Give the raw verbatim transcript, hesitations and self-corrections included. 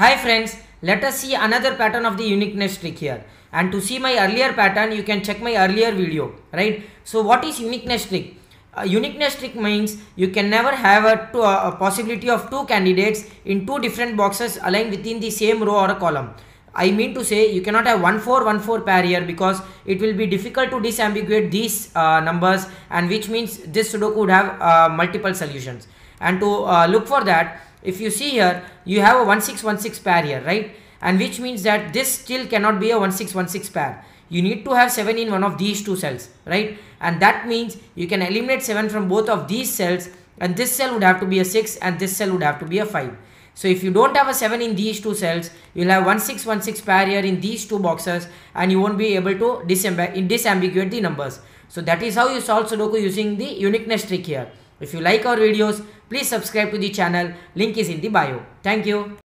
Hi friends, let us see another pattern of the uniqueness trick here. And to see my earlier pattern, you can check my earlier video, right? So what is uniqueness trick? Uh, uniqueness trick means you can never have a, two, a possibility of two candidates in two different boxes aligned within the same row or a column. I mean to say you cannot have one four one four pair here, because it will be difficult to disambiguate these uh, numbers, and which means this Sudoku would have uh, multiple solutions. And to uh, look for that, if you see here, you have a one six one six pair here, right? And which means that this still cannot be a one six one six pair. You need to have seven in one of these two cells, right? And that means you can eliminate seven from both of these cells, and this cell would have to be a six and this cell would have to be a five. So if you don't have a seven in these two cells, you'll have one six one six pair here in these two boxes, and you won't be able to disambiguate the numbers. So that is how you solve Sudoku using the uniqueness trick here. If you like our videos, please subscribe to the channel. Link is in the bio. Thank you.